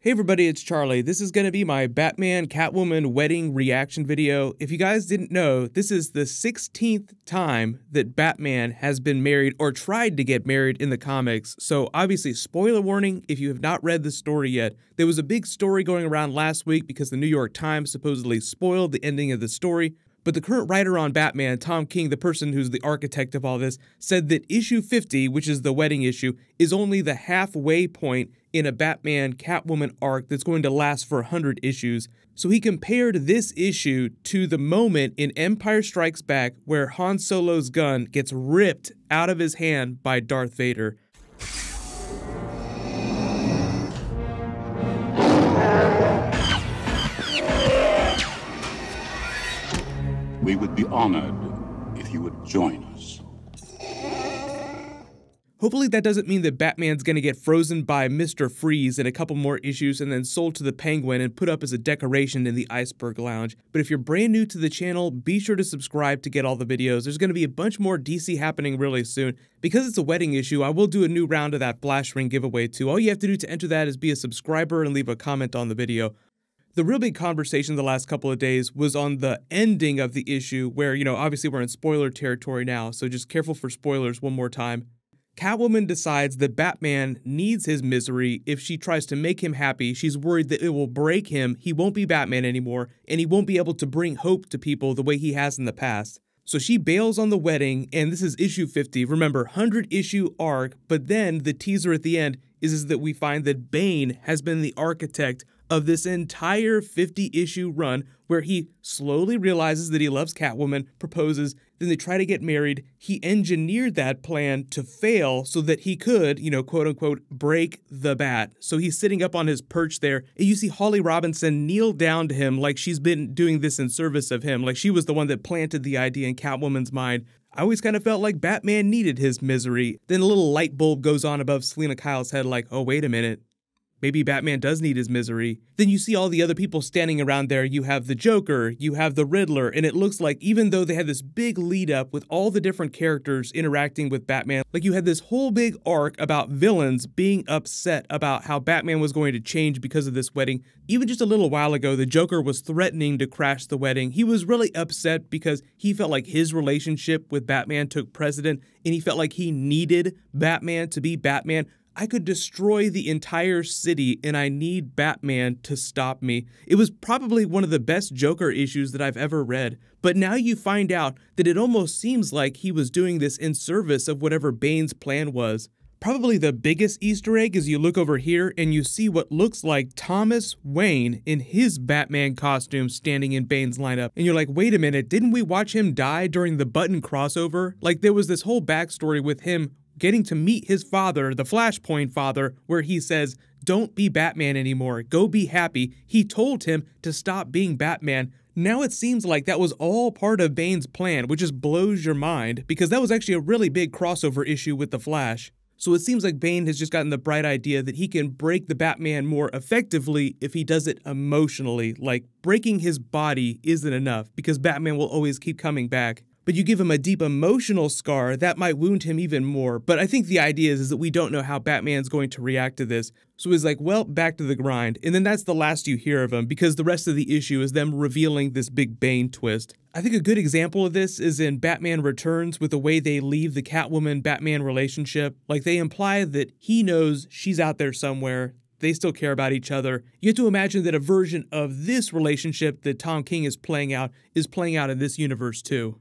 Hey everybody, it's Charlie. This is going to be my Batman Catwoman wedding reaction video. If you guys didn't know, this is the 16th time that Batman has been married or tried to get married in the comics. So obviously, spoiler warning, if you have not read the story yet, there was a big story going around last week because the New York Times supposedly spoiled the ending of the story. But the current writer on Batman, Tom King, the person who's the architect of all this, said that issue 50, which is the wedding issue, is only the halfway point in a Batman Catwoman arc that's going to last for 100 issues. So he compared this issue to the moment in Empire Strikes Back where Han Solo's gun gets ripped out of his hand by Darth Vader. We would be honored if you would join us. Hopefully that doesn't mean that Batman's going to get frozen by Mr. Freeze in a couple more issues and then sold to the Penguin and put up as a decoration in the Iceberg Lounge. But if you're brand new to the channel, be sure to subscribe to get all the videos. There's going to be a bunch more DC happening really soon. Because it's a wedding issue, I will do a new round of that flash ring giveaway too. All you have to do to enter that is be a subscriber and leave a comment on the video. The real big conversation the last couple of days was on the ending of the issue where, you know, obviously we're in spoiler territory now, so just careful for spoilers one more time. Catwoman decides that Batman needs his misery. If she tries to make him happy, she's worried that it will break him, he won't be Batman anymore, and he won't be able to bring hope to people the way he has in the past. So she bails on the wedding, and this is issue 50. Remember, 100 issue arc, but then the teaser at the end is that we find that Bane has been the architect of this entire 50-issue run where he slowly realizes that he loves Catwoman, proposes, then they try to get married. He engineered that plan to fail so that he could, you know, quote-unquote, break the bat. So he's sitting up on his perch there, and you see Holly Robinson kneel down to him like she's been doing this in service of him, like she was the one that planted the idea in Catwoman's mind. I always kind of felt like Batman needed his misery. Then a little light bulb goes on above Selena Kyle's head like, oh, wait a minute. Maybe Batman does need his misery. Then you see all the other people standing around there. You have the Joker, you have the Riddler, and it looks like even though they had this big lead up with all the different characters interacting with Batman, like you had this whole big arc about villains being upset about how Batman was going to change because of this wedding. Even just a little while ago, the Joker was threatening to crash the wedding. He was really upset because he felt like his relationship with Batman took precedent, and he felt like he needed Batman to be Batman. I could destroy the entire city and I need Batman to stop me. It was probably one of the best Joker issues that I've ever read. But now you find out that it almost seems like he was doing this in service of whatever Bane's plan was. Probably the biggest Easter egg is you look over here and you see what looks like Thomas Wayne in his Batman costume standing in Bane's lineup. And you're like, wait a minute, didn't we watch him die during the Button crossover? Like there was this whole backstory with him getting to meet his father, the Flashpoint father, where he says, don't be Batman anymore, go be happy. He told him to stop being Batman. Now it seems like that was all part of Bane's plan, which just blows your mind because that was actually a really big crossover issue with the Flash. So it seems like Bane has just gotten the bright idea that he can break the Batman more effectively if he does it emotionally. Like breaking his body isn't enough because Batman will always keep coming back. But you give him a deep emotional scar, that might wound him even more. But I think the idea is that we don't know how Batman's going to react to this. So he's like, well, back to the grind. And then that's the last you hear of him because the rest of the issue is them revealing this big Bane twist. I think a good example of this is in Batman Returns with the way they leave the Catwoman-Batman relationship. Like they imply that he knows she's out there somewhere. They still care about each other. You have to imagine that a version of this relationship that Tom King is playing out in this universe too.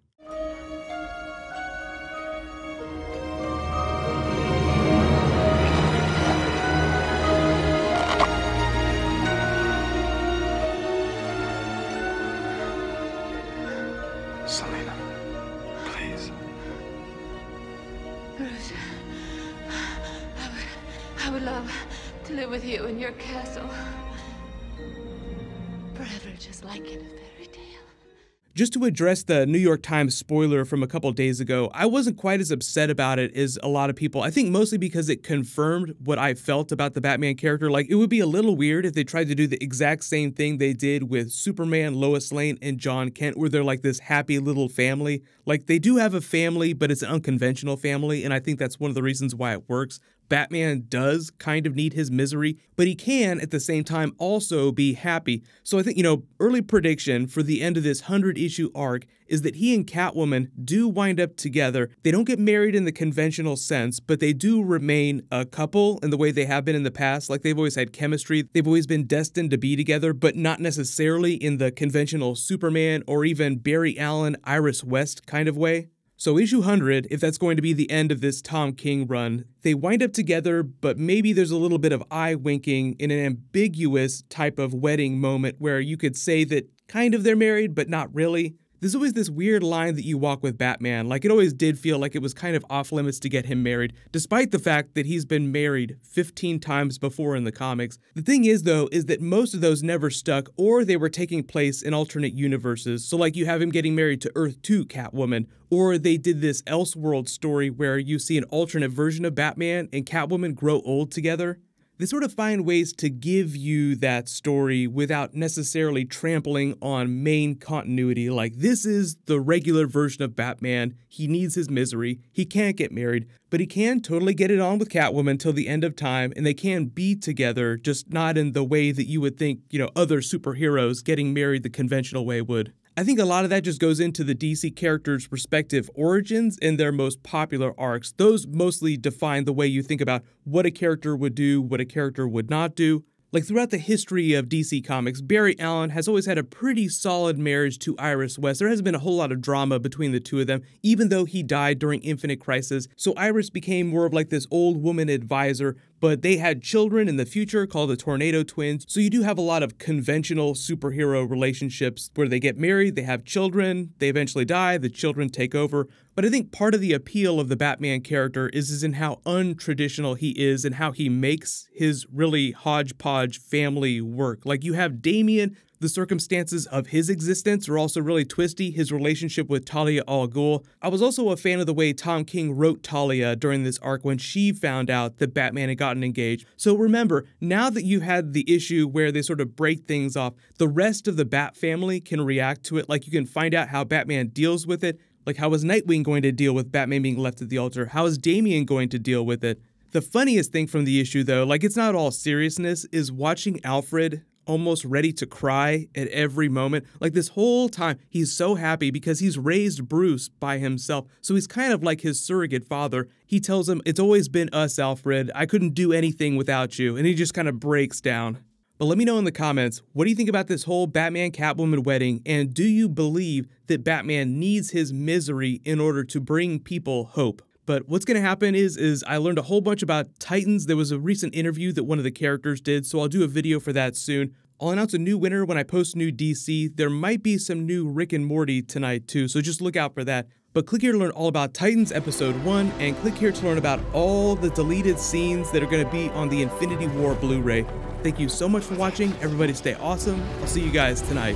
Bruce, I would love to live with you in your castle. Forever, just like in a fairy tale. Just to address the New York Times spoiler from a couple days ago, I wasn't quite as upset about it as a lot of people. I think mostly because it confirmed what I felt about the Batman character. Like, it would be a little weird if they tried to do the exact same thing they did with Superman, Lois Lane, and John Kent, where they're like this happy little family. Like, they do have a family, but it's an unconventional family, and I think that's one of the reasons why it works. Batman does kind of need his misery, but he can at the same time also be happy. So I think, early prediction for the end of this 100-issue arc is that he and Catwoman do wind up together. They don't get married in the conventional sense, but they do remain a couple in the way they have been in the past. Like, they've always had chemistry. They've always been destined to be together, but not necessarily in the conventional Superman or even Barry Allen, Iris West kind of way. So issue 100, if that's going to be the end of this Tom King run, they wind up together, but maybe there's a little bit of eye-winking in an ambiguous type of wedding moment where you could say that kind of they're married, but not really. There's always this weird line that you walk with Batman. Like, it always did feel like it was kind of off-limits to get him married, despite the fact that he's been married 15 times before in the comics. The thing is, though, is that most of those never stuck, or they were taking place in alternate universes. So, like, you have him getting married to Earth 2 Catwoman, or they did this Elseworlds story where you see an alternate version of Batman and Catwoman grow old together. They sort of find ways to give you that story without necessarily trampling on main continuity. Like, this is the regular version of Batman. He needs his misery. He can't get married, but he can totally get it on with Catwoman till the end of time, and they can be together, just not in the way that you would think, other superheroes getting married the conventional way would. I think a lot of that just goes into the DC characters' respective origins and their most popular arcs. Those mostly define the way you think about what a character would do, what a character would not do. Like, throughout the history of DC Comics, Barry Allen has always had a pretty solid marriage to Iris West. There hasn't been a whole lot of drama between the two of them, even though he died during Infinite Crisis. So Iris became more of like this old woman advisor, but they had children in the future called the Tornado Twins. So you do have a lot of conventional superhero relationships where they get married, they have children, they eventually die, the children take over. But I think part of the appeal of the Batman character is in how untraditional he is and how he makes his really hodgepodge family work. Like, you have Damian, the circumstances of his existence are also really twisty, his relationship with Talia al Ghul. I was also a fan of the way Tom King wrote Talia during this arc when she found out that Batman had gotten engaged. So remember, now that you had the issue where they sort of break things off, the rest of the Bat family can react to it. Like, you can find out how Batman deals with it. Like, how is Nightwing going to deal with Batman being left at the altar? How is Damian going to deal with it? The funniest thing from the issue, though, like, it's not all seriousness, is watching Alfred almost ready to cry at every moment. Like, this whole time, he's so happy because he's raised Bruce by himself, so he's kind of like his surrogate father. He tells him, "It's always been us, Alfred. I couldn't do anything without you," and he just kind of breaks down. But let me know in the comments, what do you think about this whole Batman-Catwoman wedding, and do you believe that Batman needs his misery in order to bring people hope? But what's going to happen is I learned a whole bunch about Titans. There was a recent interview that one of the characters did, so I'll do a video for that soon. I'll announce a new winner when I post new DC. There might be some new Rick and Morty tonight too, so just look out for that. But click here to learn all about Titans Episode 1, and click here to learn about all the deleted scenes that are going to be on the Infinity War Blu-ray. Thank you so much for watching. Everybody stay awesome. I'll see you guys tonight.